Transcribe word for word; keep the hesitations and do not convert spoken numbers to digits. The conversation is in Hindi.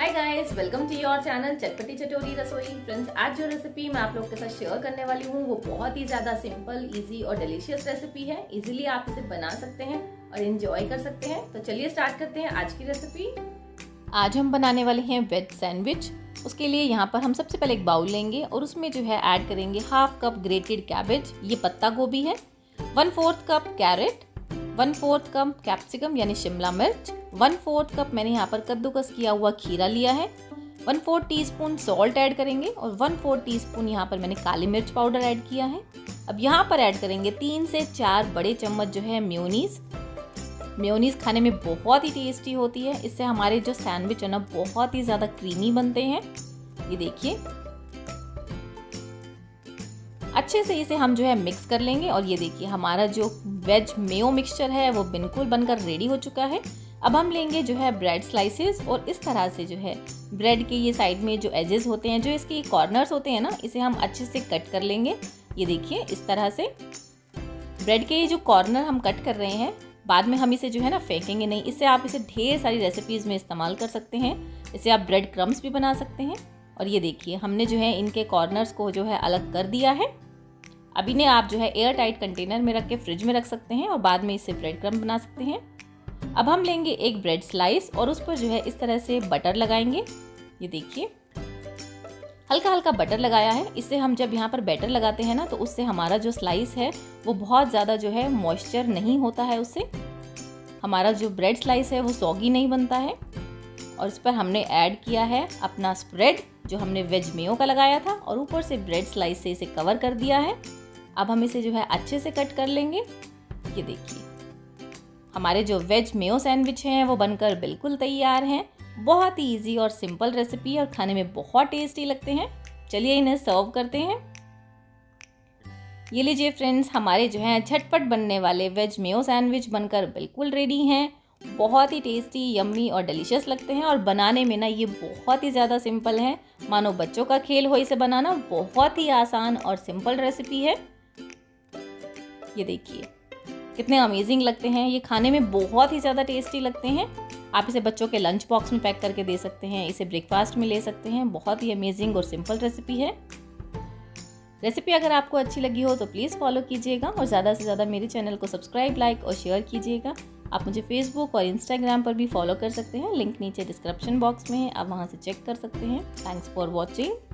Hi guys, welcome to your channel चटपटी चटोरी रसोई। फ्रेंड्स, आज जो रेसिपी मैं आप लोग के साथ शेयर करने वाली हूँ वो बहुत ही ज़्यादा सिंपल, इजी और डिलीशियस रेसिपी है। इजीली आप इसे बना सकते हैं और एंजॉय कर सकते हैं। तो चलिए स्टार्ट करते हैं आज की रेसिपी। आज हम बनाने वाले हैं वेज सैंडविच। उसके लिए यहाँ पर हम सबसे पहले एक बाउल लेंगे और उसमें जो है ऐड करेंगे हाफ कप ग्रेटेड कैबेज, ये पत्ता गोभी है, one fourth cup carrot, one fourth cup capsicum यानी शिमला मिर्च, वन फोर्थ कप मैंने यहाँ पर कद्दूकस किया हुआ खीरा लिया है, one fourth teaspoon salt add करेंगे और वन फोर्थ टीस्पून यहाँ पर मैंने काली मिर्च पाउडर ऐड किया है। अब यहाँ पर ऐड करेंगे तीन से चार बड़े चम्मच जो है मेयोनीज। मेयोनीज खाने में बहुत ही टेस्टी होती है, इससे हमारे जो सैंडविच है ना बहुत ही ज़्यादा क्रीमी बनते हैं। ये देखिए, अच्छे से इसे हम जो है मिक्स कर लेंगे और ये देखिए हमारा जो वेज मेयो मिक्सचर है वो बिल्कुल बनकर रेडी हो चुका है। अब हम लेंगे जो है ब्रेड स्लाइसेस और इस तरह से जो है ब्रेड के ये साइड में जो एजेस होते हैं, जो इसके कॉर्नर्स होते हैं ना, इसे हम अच्छे से कट कर लेंगे। ये देखिए इस तरह से ब्रेड के ये जो कॉर्नर हम कट कर रहे हैं, बाद में हम इसे जो है ना फेंकेंगे नहीं। इससे आप इसे ढेर सारी रेसिपीज़ में इस्तेमाल कर सकते हैं। इसे आप ब्रेड क्रम्स भी बना सकते हैं। और ये देखिए हमने जो है इनके कॉर्नर्स को जो है अलग कर दिया है। अब इन्हें आप जो है एयर टाइट कंटेनर में रख के फ्रिज में रख सकते हैं और बाद में इससे ब्रेड क्रम्ब बना सकते हैं। अब हम लेंगे एक ब्रेड स्लाइस और उस पर जो है इस तरह से बटर लगाएंगे। ये देखिए हल्का हल्का बटर लगाया है। इससे हम जब यहाँ पर बैटर लगाते हैं ना तो उससे हमारा जो स्लाइस है वो बहुत ज़्यादा जो है मॉइस्चर नहीं होता है, उससे हमारा जो ब्रेड स्लाइस है वो सॉगी नहीं बनता है। और इस पर हमने ऐड किया है अपना स्प्रेड जो हमने वेज मेयो का लगाया था और ऊपर से ब्रेड स्लाइस से इसे कवर कर दिया है। अब हम इसे जो है अच्छे से कट कर लेंगे। ये देखिए हमारे जो वेज मेयो सैंडविच हैं वो बनकर बिल्कुल तैयार हैं। बहुत ही इजी और सिंपल रेसिपी है और खाने में बहुत टेस्टी लगते हैं। चलिए इन्हें सर्व करते हैं। ये लीजिए फ्रेंड्स, हमारे जो हैं झटपट बनने वाले वेज मेयो सैंडविच बनकर बिल्कुल रेडी हैं। बहुत ही टेस्टी, यम्मी और डिलीशियस लगते हैं और बनाने में ना ये बहुत ही ज़्यादा सिंपल है, मानो बच्चों का खेल हो इसे बनाना। बहुत ही आसान और सिंपल रेसिपी है। ये देखिए कितने अमेजिंग लगते हैं, ये खाने में बहुत ही ज़्यादा टेस्टी लगते हैं। आप इसे बच्चों के लंच बॉक्स में पैक करके दे सकते हैं, इसे ब्रेकफास्ट में ले सकते हैं। बहुत ही अमेजिंग और सिंपल रेसिपी है। रेसिपी अगर आपको अच्छी लगी हो तो प्लीज़ फॉलो कीजिएगा और ज़्यादा से ज़्यादा मेरे चैनल को सब्सक्राइब, लाइक और शेयर कीजिएगा। आप मुझे फेसबुक और इंस्टाग्राम पर भी फॉलो कर सकते हैं, लिंक नीचे डिस्क्रिप्शन बॉक्स में है, आप वहाँ से चेक कर सकते हैं। Thanks for watching.